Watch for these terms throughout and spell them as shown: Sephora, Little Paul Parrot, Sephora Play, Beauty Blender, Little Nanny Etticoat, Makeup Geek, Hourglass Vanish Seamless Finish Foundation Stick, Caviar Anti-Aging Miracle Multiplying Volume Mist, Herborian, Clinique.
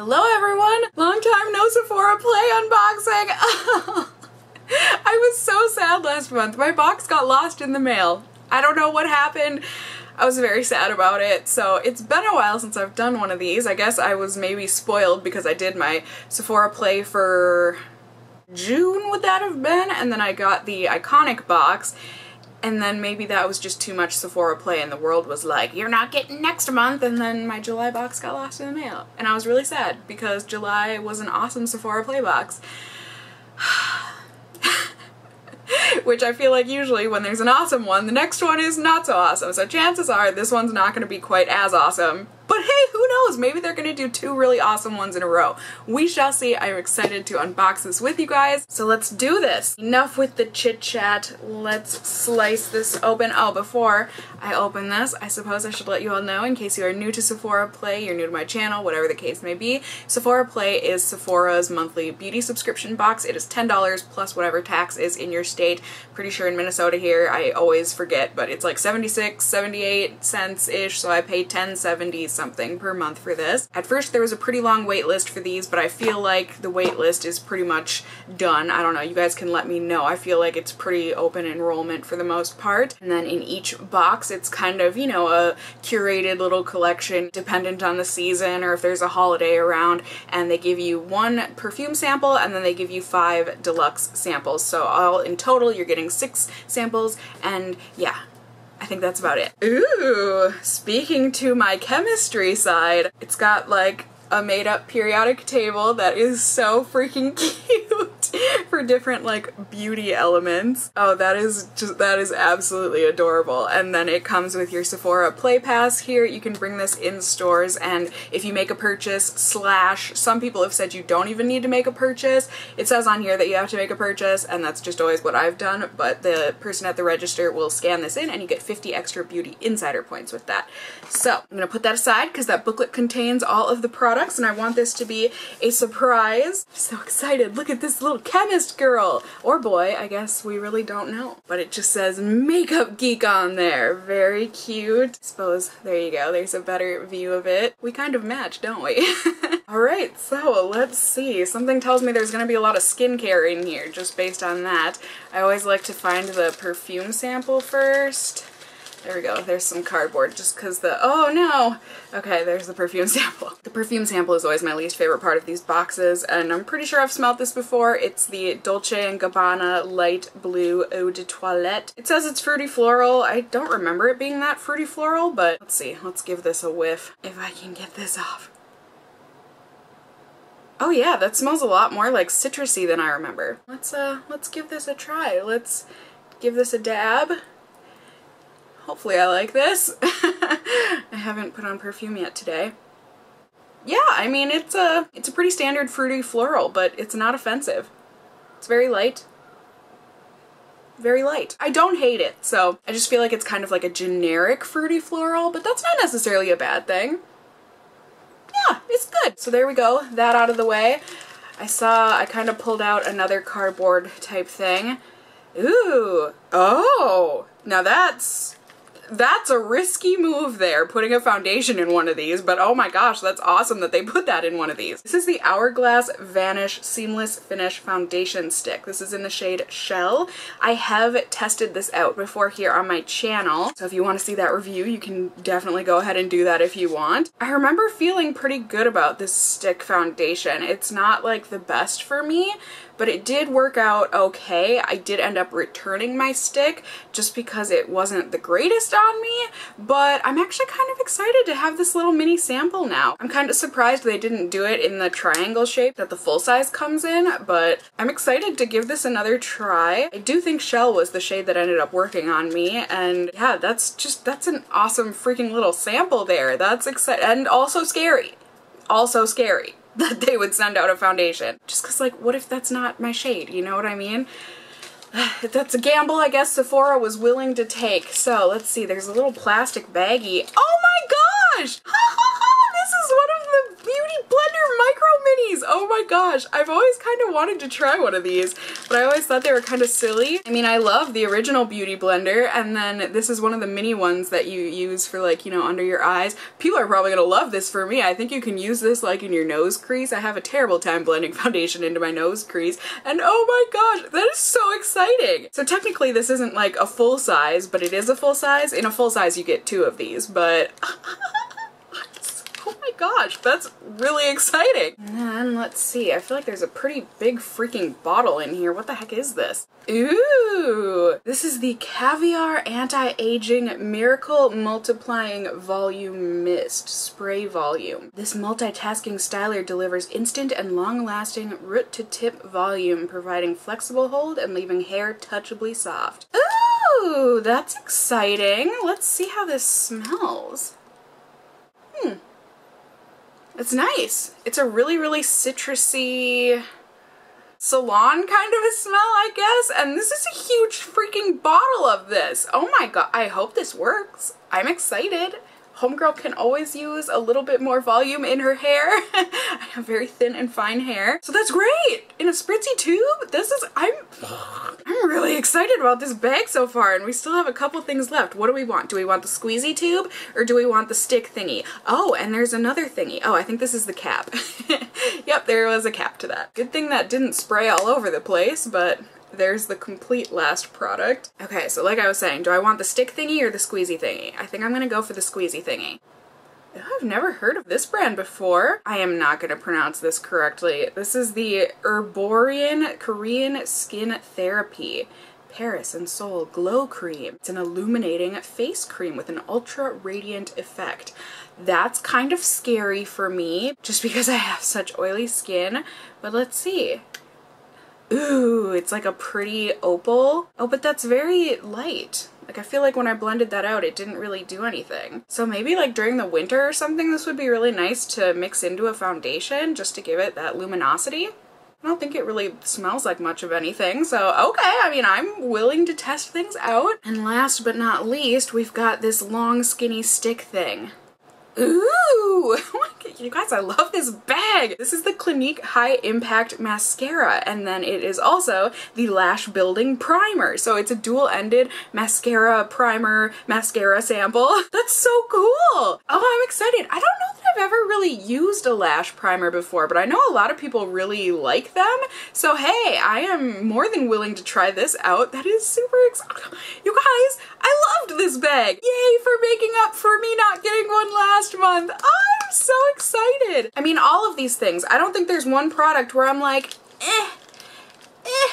Hello everyone! Long time no Sephora Play unboxing! I was so sad last month. My box got lost in the mail. I don't know what happened. I was very sad about it, so it's been a while since I've done one of these. I guess I was maybe spoiled because I did my Sephora Play for June, would that have been? And then I got the Iconic box. And then maybe that was just too much Sephora Play and the world was like, you're not getting next month, and then my July box got lost in the mail. And I was really sad because July was an awesome Sephora Play box. Which I feel like usually when there's an awesome one, the next one is not so awesome. So chances are this one's not going to be quite as awesome. But hey, who knows? Maybe they're going to do two really awesome ones in a row. We shall see. I'm excited to unbox this with you guys. So let's do this. Enough with the chit chat. Let's slice this open. Oh, before I open this, I suppose I should let you all know, in case you are new to Sephora Play, you're new to my channel, whatever the case may be, Sephora Play is Sephora's monthly beauty subscription box. It is $10 plus whatever tax is in your state. Pretty sure in Minnesota here, I always forget, but it's like 76, 78 cents-ish, so I pay $10.70 something per month for this. At first there was a pretty long wait list for these, but I feel like the wait list is pretty much done. I don't know, you guys can let me know. I feel like it's pretty open enrollment for the most part. And then in each box it's kind of, you know, a curated little collection dependent on the season or if there's a holiday around, and they give you one perfume sample and then they give you 5 deluxe samples. So all in total you're getting 6 samples, and yeah, I think that's about it. Ooh, speaking to my chemistry side, it's got like a made-up periodic table that is so freaking cute for different like beauty elements. Oh, that is absolutely adorable. And then it comes with your Sephora Play Pass here. You can bring this in stores, and if you make a purchase / some people have said you don't even need to make a purchase. It says on here that you have to make a purchase, and that's just always what I've done, but the person at the register will scan this in and you get 50 extra beauty insider points with that. So I'm gonna put that aside because that booklet contains all of the products, and I want this to be a surprise. I'm so excited. Look at this little chemist girl, or boy, I guess, we really don't know. But it just says Makeup Geek on there. Very cute. I suppose, there you go, there's a better view of it. We kind of match, don't we? Alright, so let's see. Something tells me there's gonna be a lot of skincare in here, just based on that. I always like to find the perfume sample first. There we go, there's some cardboard just because the, oh no! Okay, there's the perfume sample. The perfume sample is always my least favorite part of these boxes, and I'm pretty sure I've smelled this before. It's the Dolce & Gabbana Light Blue Eau de Toilette. It says it's fruity floral. I don't remember it being that fruity floral, but let's see, let's give this a whiff. If I can get this off. Oh yeah, that smells a lot more like citrusy than I remember. Let's give this a try. Let's give this a dab. Hopefully I like this. I haven't put on perfume yet today. Yeah, I mean, it's a pretty standard fruity floral, but it's not offensive. It's very light. Very light. I don't hate it, so I just feel like it's kind of like a generic fruity floral, but that's not necessarily a bad thing. Yeah, it's good. So there we go, that out of the way. I kind of pulled out another cardboard type thing. Ooh, oh, now that's a risky move there, putting a foundation in one of these, but oh my gosh, that's awesome that they put that in one of these. This is the Hourglass Vanish Seamless Finish Foundation Stick. This is in the shade Shell. I have tested this out before here on my channel, so if you want to see that review, you can definitely go ahead and do that if you want. I remember feeling pretty good about this stick foundation. It's not like the best for me, but it did work out okay. I did end up returning my stick just because it wasn't the greatest on me, but I'm actually kind of excited to have this little mini sample now. I'm kind of surprised they didn't do it in the triangle shape that the full size comes in, but I'm excited to give this another try. I do think Shell was the shade that ended up working on me, and yeah, that's an awesome freaking little sample there. That's exciting, and also scary. Also scary that they would send out a foundation. Just cause like, what if that's not my shade, you know what I mean? That's a gamble I guess Sephora was willing to take. So let's see, there's a little plastic baggie. Oh my gosh! Ha ha ha! This is one of the Beauty Blender micro minis! Oh my gosh, I've always kind of wanted to try one of these, but I always thought they were kind of silly. I mean, I love the original Beauty Blender, and then this is one of the mini ones that you use for, like, you know, under your eyes. People are probably gonna love this for me. I think you can use this, like, in your nose crease. I have a terrible time blending foundation into my nose crease, and oh my gosh, that is so exciting. So technically this isn't like a full size, but it is a full size. In a full size you get 2 of these, but oh my gosh, that's really exciting. And let's see, I feel like there's a pretty big freaking bottle in here. What the heck is this? Ooh, this is the Caviar Anti-Aging Miracle Multiplying Volume Mist Spray Volume. This multitasking styler delivers instant and long-lasting root-to-tip volume, providing flexible hold and leaving hair touchably soft. Ooh, that's exciting. Let's see how this smells. It's nice. It's a really, really citrusy salon kind of a smell, I guess. And this is a huge freaking bottle of this. Oh my god, I hope this works. I'm excited. Homegirl can always use a little bit more volume in her hair. I have very thin and fine hair. So that's great. In a spritzy tube? This is, I'm really excited about this bag so far, and we still have a couple things left. What do we want? Do we want the squeezy tube, or do we want the stick thingy? Oh, and there's another thingy. Oh, I think this is the cap. Yep, there was a cap to that. Good thing that didn't spray all over the place, but there's the complete last product. Okay, so like I was saying, do I want the stick thingy or the squeezy thingy? I think I'm gonna go for the squeezy thingy. I've never heard of this brand before. I am not gonna pronounce this correctly. This is the Herborian Korean Skin Therapy Paris and Seoul Glow Cream. It's an illuminating face cream with an ultra radiant effect. That's kind of scary for me, just because I have such oily skin, but let's see. Ooh, it's like a pretty opal. Oh, but that's very light. Like, I feel like when I blended that out, it didn't really do anything. So maybe like during the winter or something, this would be really nice to mix into a foundation just to give it that luminosity. I don't think it really smells like much of anything, so okay, I mean, I'm willing to test things out. And last but not least, we've got this long skinny stick thing. Ooh, you guys, I love this bag. This is the Clinique High Impact Mascara, and then it is also the Lash Building Primer. So it's a dual-ended mascara primer mascara sample. That's so cool. Oh, I'm excited. I don't know that I've ever really used a lash primer before, but I know a lot of people really like them. So hey, I am more than willing to try this out. That is super exciting. You guys, I loved this bag. Yay for making up for me not getting one last month. Oh, I'm so excited. I mean, all of these things. I don't think there's one product where I'm like,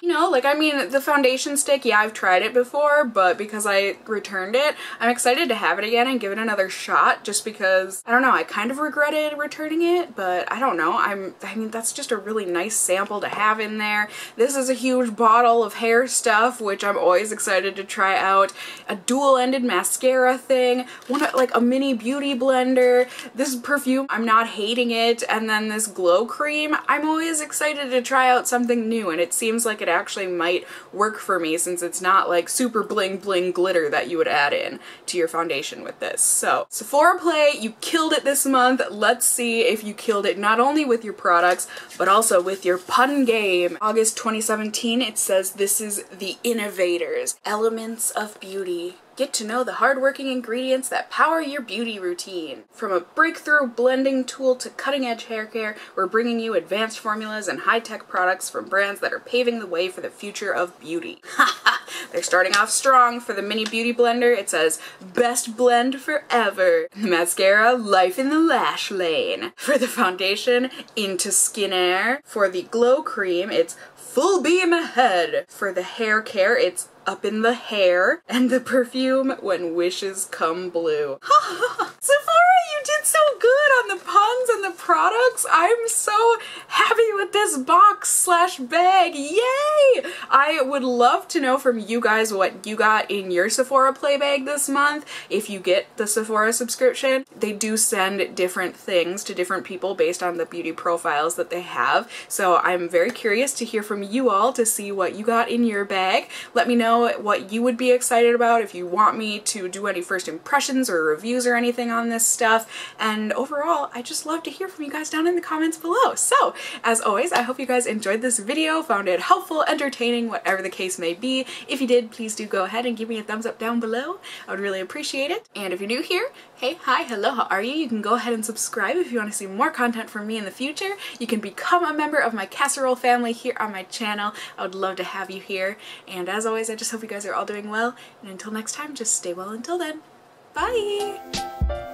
you know, like, I mean, the foundation stick, yeah, I've tried it before, but because I returned it, I'm excited to have it again and give it another shot, just because, I don't know, I kind of regretted returning it, but I don't know, I mean, that's just a really nice sample to have in there. This is a huge bottle of hair stuff, which I'm always excited to try out. A dual-ended mascara thing, like a mini beauty blender, this perfume, I'm not hating it, and then this glow cream. I'm always excited to try out something new, and it seems like it actually might work for me, since it's not like super bling bling glitter that you would add in to your foundation with this. So Sephora Play, you killed it this month. Let's see if you killed it not only with your products, but also with your pun game. August 2017, it says this is the innovators, elements of beauty. Get to know the hard-working ingredients that power your beauty routine. From a breakthrough blending tool to cutting-edge hair care, we're bringing you advanced formulas and high-tech products from brands that are paving the way for the future of beauty. They're starting off strong for the mini beauty blender. It says, best blend forever. The mascara, life in the lash lane. For the foundation, into skin air. For the glow cream, it's full beam ahead. For the hair care, it's up in the hair. And the perfume, when wishes come blue. Sephora, you did so good on the puns and the products. I'm so happy with this box slash bag. Yay! I would love to know from you guys what you got in your Sephora Play bag this month. If you get the Sephora subscription, they do send different things to different people based on the beauty profiles that they have. So I'm very curious to hear from you all to see what you got in your bag. Let me know what you would be excited about, if you want me to do any first impressions or reviews or anything on this stuff. And overall, I just love to hear from you guys down in the comments below. So as always, I hope you guys enjoyed this video, found it helpful, entertaining, whatever the case may be. If you did, please do go ahead and give me a thumbs up down below. I would really appreciate it. And if you're new here, hey, hi, hello, how are you? You can go ahead and subscribe if you want to see more content from me in the future. You can become a member of my casserole family here on my channel. I would love to have you here. And as always, I just hope you guys are all doing well. And until next time, just stay well until then. Bye!